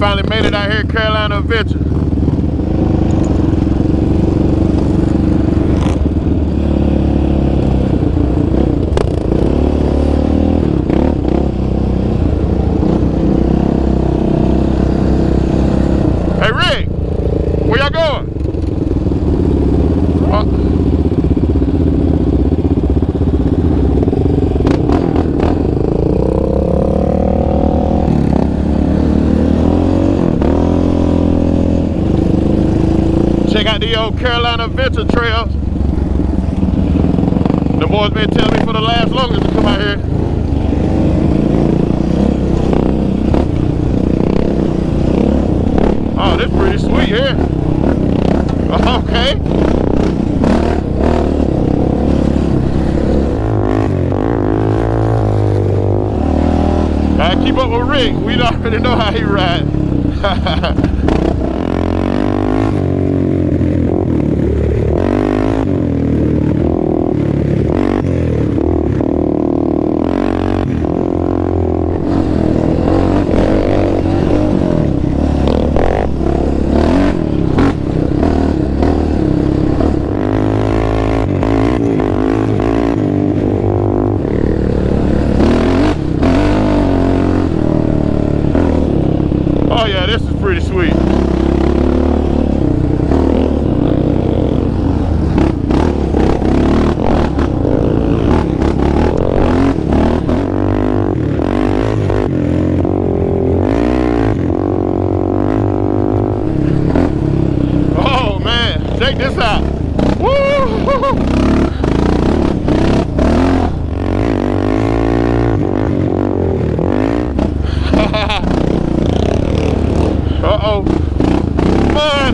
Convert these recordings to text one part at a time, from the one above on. Finally made it out here at Carolina Adventure. Hey Rick, where y'all going? Check out the old Carolina Adventure trails. The boys been telling me for the last longest to come out here. Oh, this pretty sweet here. Okay. I keep up with Rick. We already know how he rides. Oh yeah, this is pretty sweet. Oh man, check this out. Woo! Uh-oh. Come on.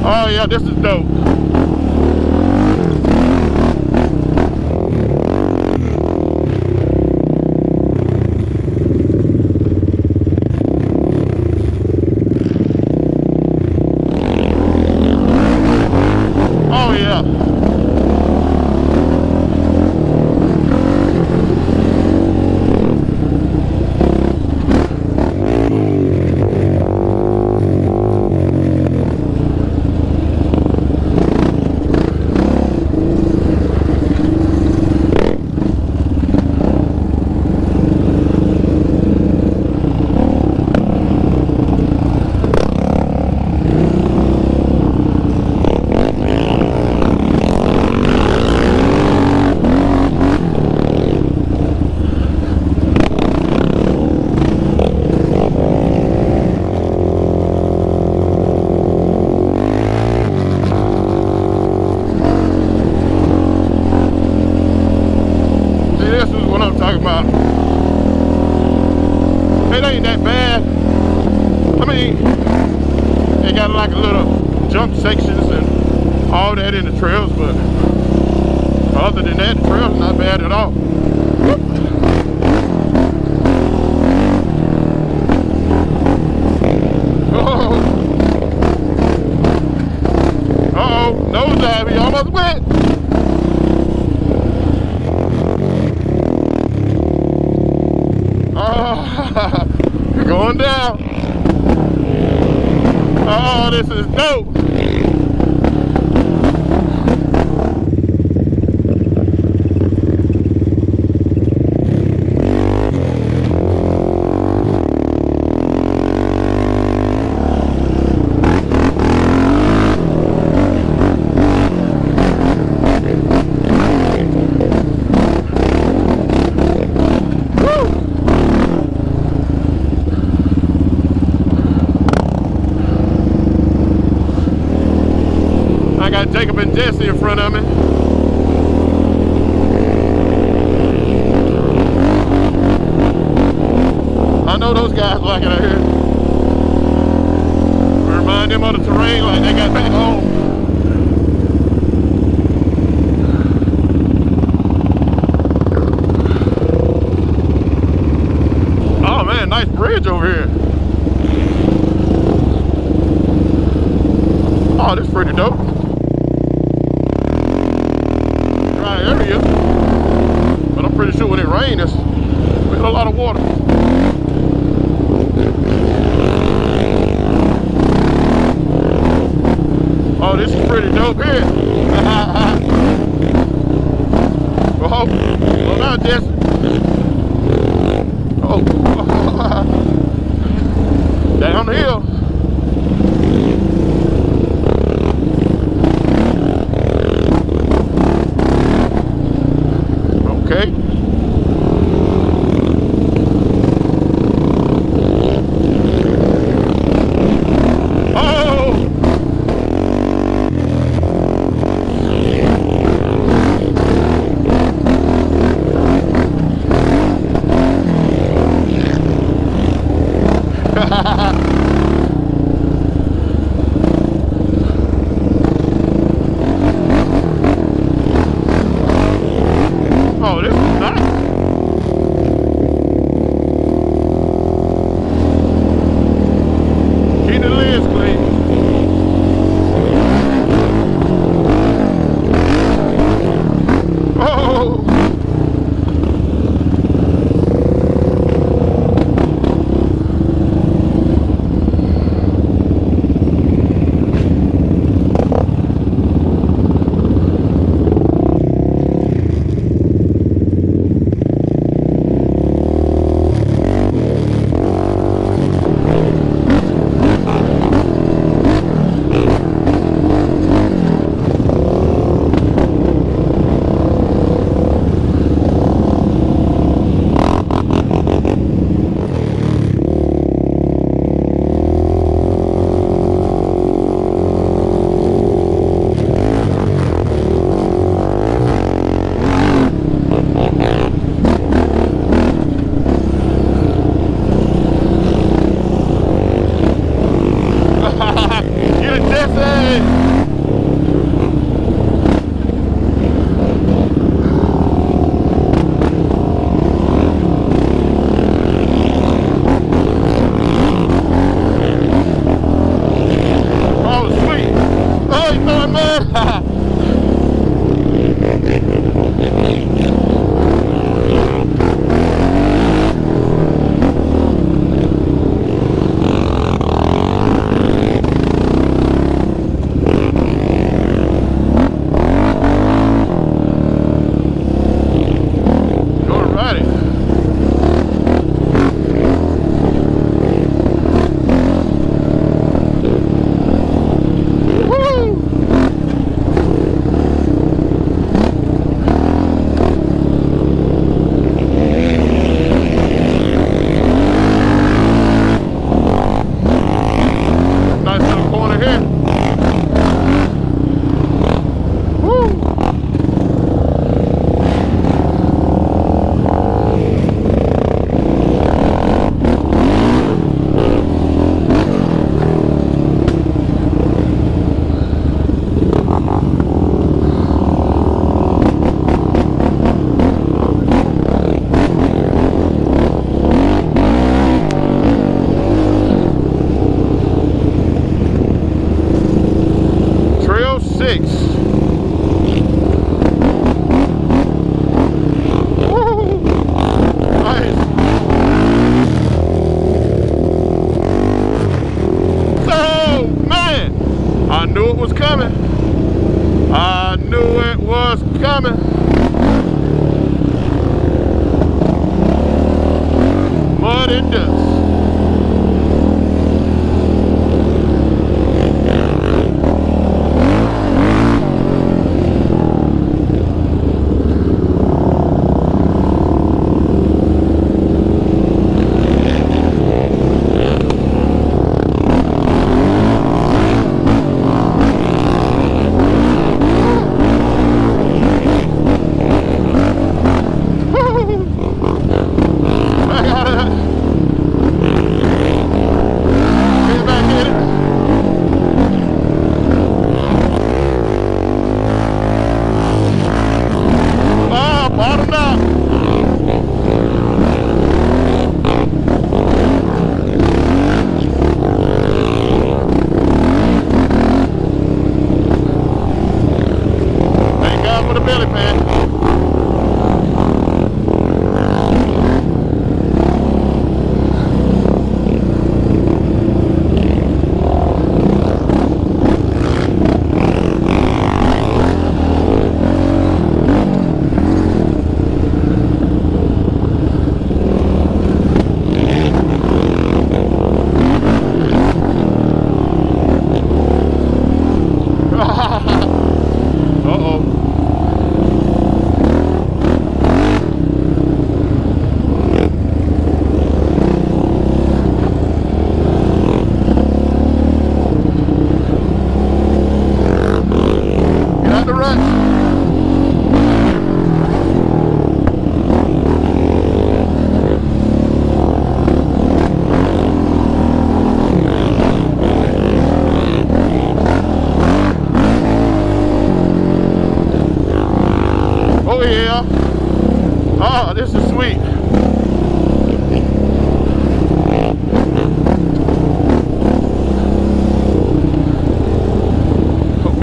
Oh yeah, this is dope. It ain't that bad. I mean, they got like a little jump sections and all that in the trails, but other than that, the trail's not bad at all. Uh-oh, nosedive, he almost went. You're going down. Oh, this is dope. I got Jacob and Jesse in front of me. I know those guys like it out here. We remind them of the terrain like they got back home. Oh man, nice bridge over here. Oh, this is pretty dope. Dry area, but I'm pretty sure when it rains, we hit a lot of water. Oh, this is pretty dope here. Oh, well now, Jesse. Oh, down the hill. Okay.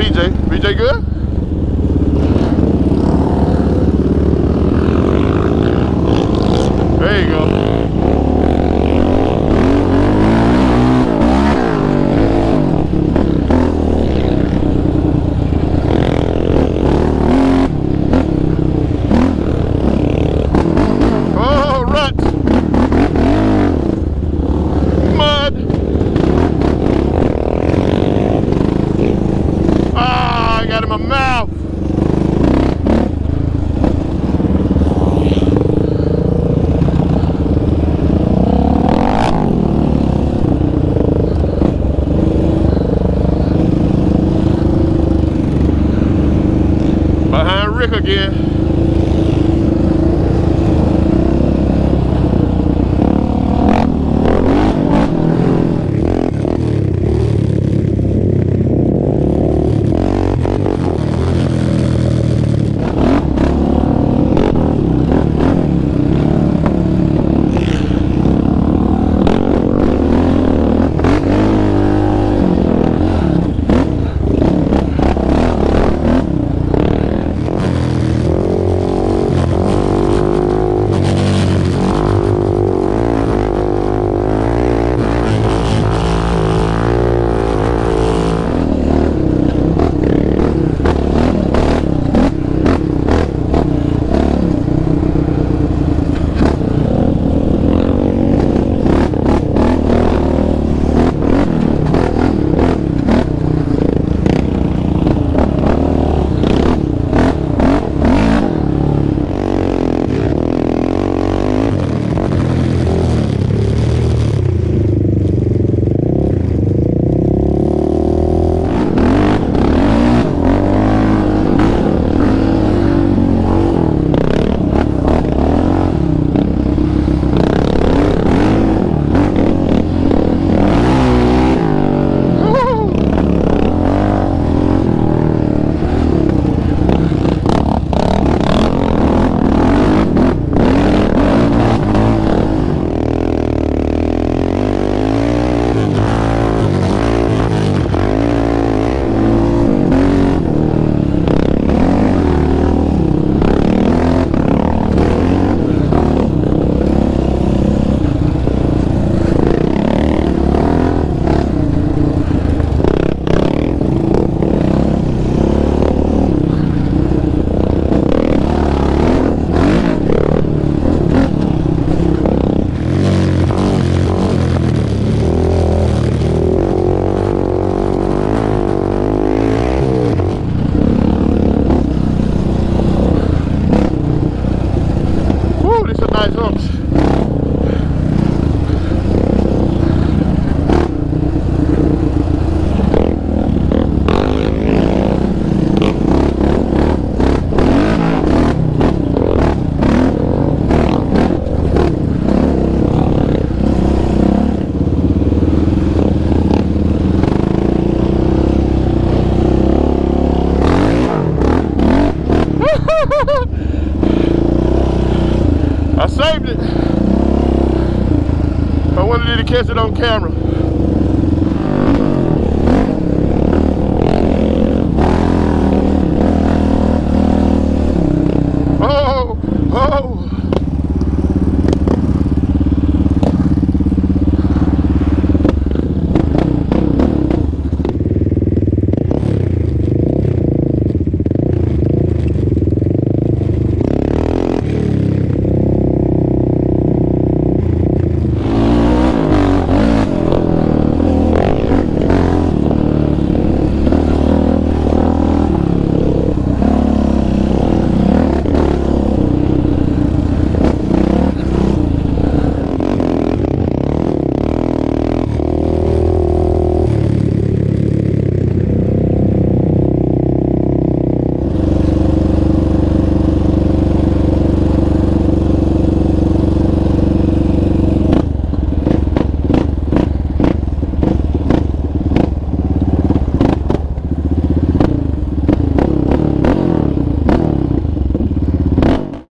BJ. BJ good? There you go. Oh, ruts. Mud. Ah, I got in my mouth. Again. I saved it. I wanted you to catch it on camera.